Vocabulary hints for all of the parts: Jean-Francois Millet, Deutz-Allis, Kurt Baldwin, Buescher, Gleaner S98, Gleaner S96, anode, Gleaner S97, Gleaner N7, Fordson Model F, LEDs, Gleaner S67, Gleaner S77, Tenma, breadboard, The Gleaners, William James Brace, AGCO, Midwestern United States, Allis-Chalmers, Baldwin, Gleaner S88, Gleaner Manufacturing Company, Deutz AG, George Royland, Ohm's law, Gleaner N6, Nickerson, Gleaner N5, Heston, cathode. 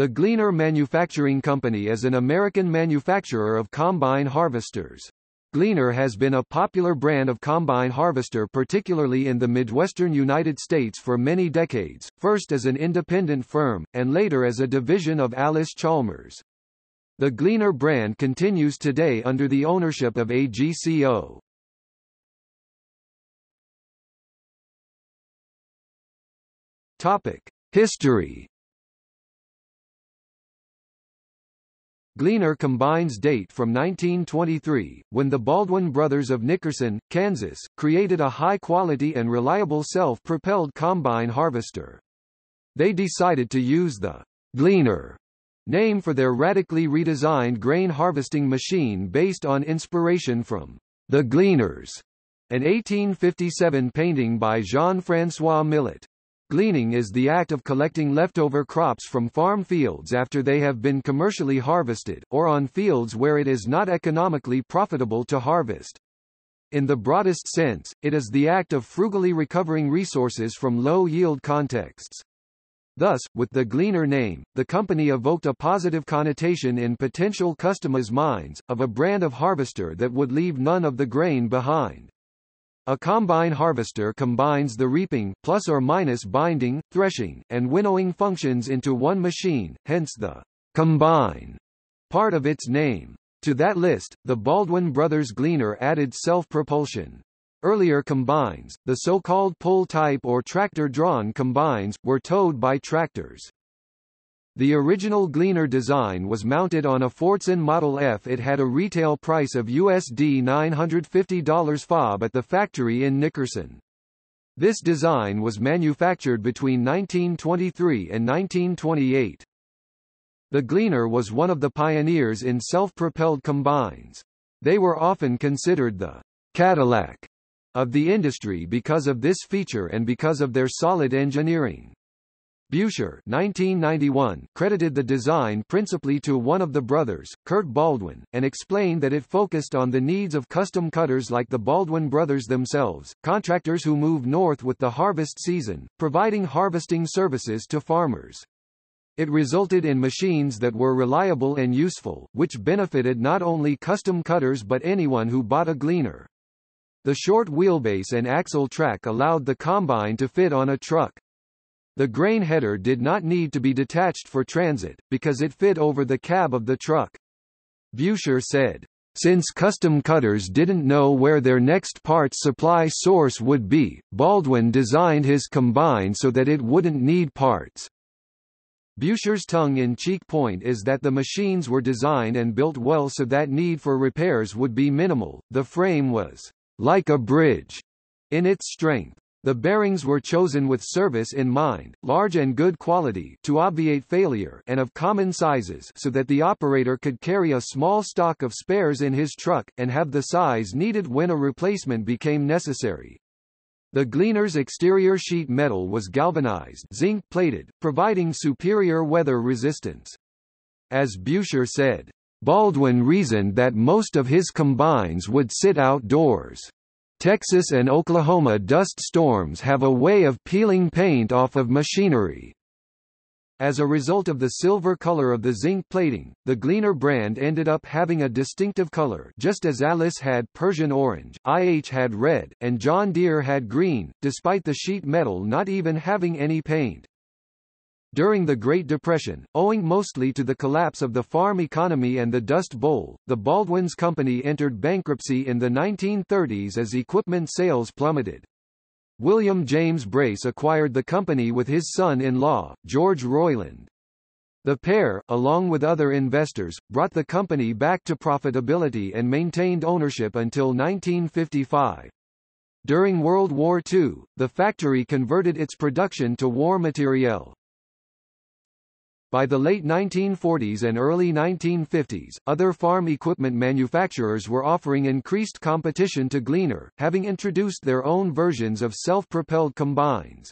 The Gleaner Manufacturing Company is an American manufacturer of combine harvesters. Gleaner has been a popular brand of combine harvester, particularly in the Midwestern United States, for many decades, first as an independent firm, and later as a division of Allis-Chalmers. The Gleaner brand continues today under the ownership of AGCO. History. Gleaner combines date from 1923, when the Baldwin brothers of Nickerson, Kansas, created a high-quality and reliable self-propelled combine harvester. They decided to use the Gleaner name for their radically redesigned grain harvesting machine based on inspiration from The Gleaners, an 1857 painting by Jean-Francois Millet. Gleaning is the act of collecting leftover crops from farm fields after they have been commercially harvested, or on fields where it is not economically profitable to harvest. In the broadest sense, it is the act of frugally recovering resources from low-yield contexts. Thus, with the Gleaner name, the company evoked a positive connotation in potential customers' minds, of a brand of harvester that would leave none of the grain behind. A combine harvester combines the reaping, plus or minus binding, threshing, and winnowing functions into one machine, hence the combine part of its name. To that list, the Baldwin brothers Gleaner added self-propulsion. Earlier combines, the so-called pull-type or tractor-drawn combines, were towed by tractors. The original Gleaner design was mounted on a Fordson Model F. It had a retail price of $950 FOB at the factory in Nickerson. This design was manufactured between 1923 and 1928. The Gleaner was one of the pioneers in self-propelled combines. They were often considered the Cadillac of the industry because of this feature and because of their solid engineering. Buescher, 1991, credited the design principally to one of the brothers, Kurt Baldwin, and explained that it focused on the needs of custom cutters like the Baldwin brothers themselves, contractors who move north with the harvest season, providing harvesting services to farmers. It resulted in machines that were reliable and useful, which benefited not only custom cutters but anyone who bought a Gleaner. The short wheelbase and axle track allowed the combine to fit on a truck. The grain header did not need to be detached for transit, because it fit over the cab of the truck. Buescher said, "Since custom cutters didn't know where their next parts supply source would be, Baldwin designed his combine so that it wouldn't need parts." Buescher's tongue-in-cheek point is that the machines were designed and built well so that need for repairs would be minimal. The frame was like a bridge in its strength. The bearings were chosen with service in mind, large and good quality to obviate failure, and of common sizes so that the operator could carry a small stock of spares in his truck, and have the size needed when a replacement became necessary. The Gleaner's exterior sheet metal was galvanized, zinc-plated, providing superior weather resistance. As Buescher said, "Baldwin reasoned that most of his combines would sit outdoors. Texas and Oklahoma dust storms have a way of peeling paint off of machinery." As a result of the silver color of the zinc plating, the Gleaner brand ended up having a distinctive color, just as Allis had Persian orange, IH had red, and John Deere had green, despite the sheet metal not even having any paint. During the Great Depression, owing mostly to the collapse of the farm economy and the Dust Bowl, the Baldwin's company entered bankruptcy in the 1930s as equipment sales plummeted. William James Brace acquired the company with his son-in-law, George Royland. The pair, along with other investors, brought the company back to profitability and maintained ownership until 1955. During World War II, the factory converted its production to war materiel. By the late 1940s and early 1950s, other farm equipment manufacturers were offering increased competition to Gleaner, having introduced their own versions of self-propelled combines.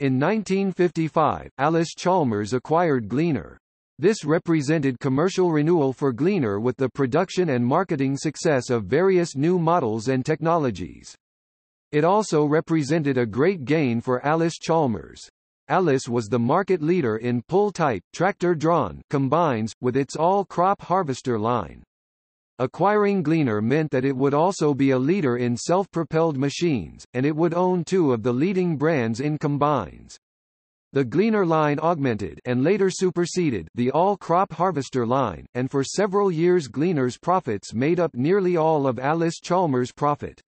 In 1955, Allis-Chalmers acquired Gleaner. This represented commercial renewal for Gleaner with the production and marketing success of various new models and technologies. It also represented a great gain for Allis-Chalmers. Allis was the market leader in pull-type tractor-drawn combines, with its all-crop harvester line. Acquiring Gleaner meant that it would also be a leader in self-propelled machines, and it would own two of the leading brands in combines. The Gleaner line augmented and later superseded the all-crop harvester line, and for several years Gleaner's profits made up nearly all of Allis-Chalmers' profit.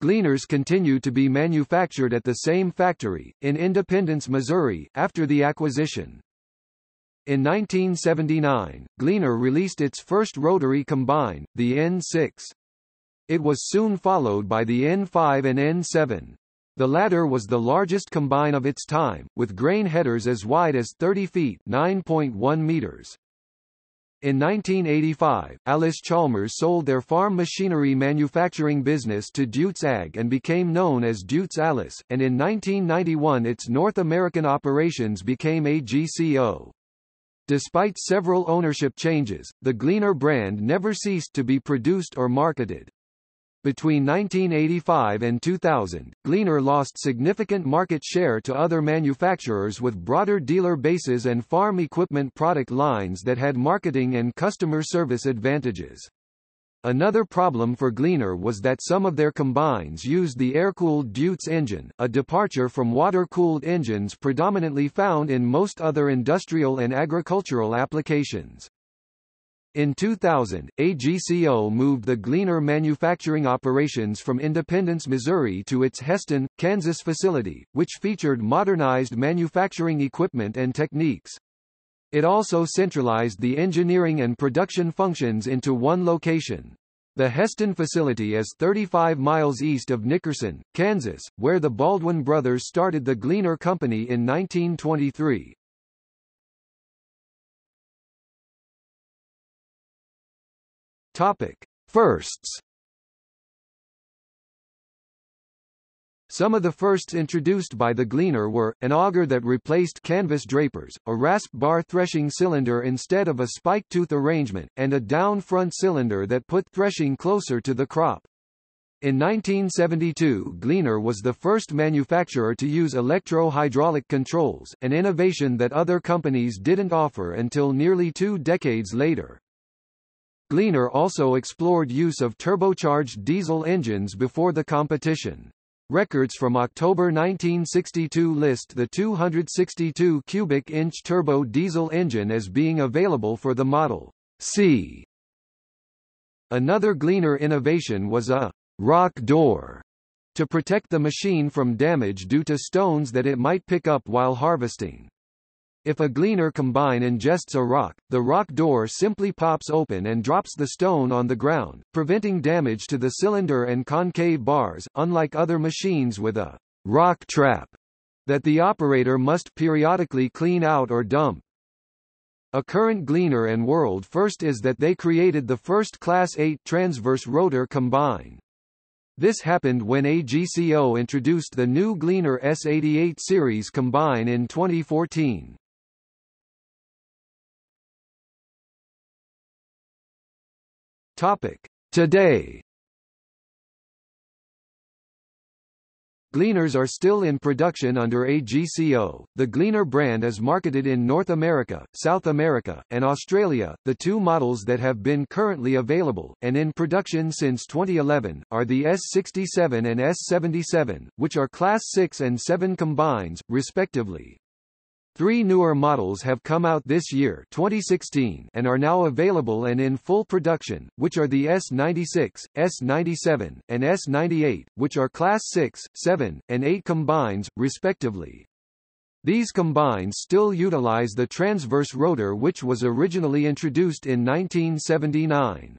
Gleaners continued to be manufactured at the same factory, in Independence, Missouri, after the acquisition. In 1979, Gleaner released its first rotary combine, the N6. It was soon followed by the N5 and N7. The latter was the largest combine of its time, with grain headers as wide as 30 feet (9.1 meters). In 1985, Allis-Chalmers sold their farm machinery manufacturing business to Deutz AG and became known as Deutz-Allis, and in 1991 its North American operations became AGCO. Despite several ownership changes, the Gleaner brand never ceased to be produced or marketed. Between 1985 and 2000, Gleaner lost significant market share to other manufacturers with broader dealer bases and farm equipment product lines that had marketing and customer service advantages. Another problem for Gleaner was that some of their combines used the air-cooled Deutz engine, a departure from water-cooled engines predominantly found in most other industrial and agricultural applications. In 2000, AGCO moved the Gleaner manufacturing operations from Independence, Missouri to its Heston, Kansas facility, which featured modernized manufacturing equipment and techniques. It also centralized the engineering and production functions into one location. The Heston facility is 35 miles east of Nickerson, Kansas, where the Baldwin brothers started the Gleaner Company in 1923. Topic: Firsts. Some of the firsts introduced by the Gleaner were, an auger that replaced canvas drapers, a rasp bar threshing cylinder instead of a spike tooth arrangement, and a down front cylinder that put threshing closer to the crop. In 1972, Gleaner was the first manufacturer to use electro-hydraulic controls, an innovation that other companies didn't offer until nearly 2 decades later. Gleaner also explored use of turbocharged diesel engines before the competition. Records from October 1962 list the 262 cubic inch turbo diesel engine as being available for the Model C. Another Gleaner innovation was a rock door to protect the machine from damage due to stones that it might pick up while harvesting. If a Gleaner combine ingests a rock, the rock door simply pops open and drops the stone on the ground, preventing damage to the cylinder and concave bars, unlike other machines with a rock trap that the operator must periodically clean out or dump. A current Gleaner and world first is that they created the first Class 8 transverse rotor combine. This happened when AGCO introduced the new Gleaner S88 series combine in 2014. Topic: Today. Gleaners are still in production under AGCO. The Gleaner brand is marketed in North America, South America, and Australia. The two models that have been currently available, and in production since 2011, are the S67 and S77, which are Class 6 and 7 combines, respectively. 3 newer models have come out this year 2016 and are now available and in full production, which are the S96, S97, and S98, which are Class 6, 7, and 8 combines, respectively. These combines still utilize the transverse rotor which was originally introduced in 1979.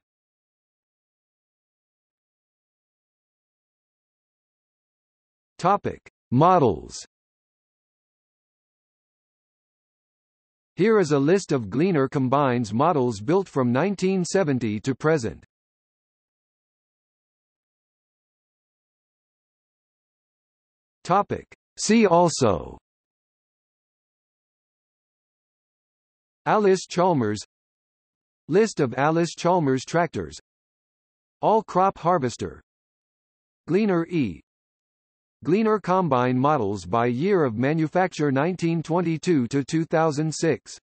Topic: Models. Here is a list of Gleaner combines models built from 1970 to present. Topic: See also. Allis-Chalmers. List of Allis-Chalmers tractors. All crop harvester. Gleaner E. Gleaner combine models by year of manufacture 1922 to 2006.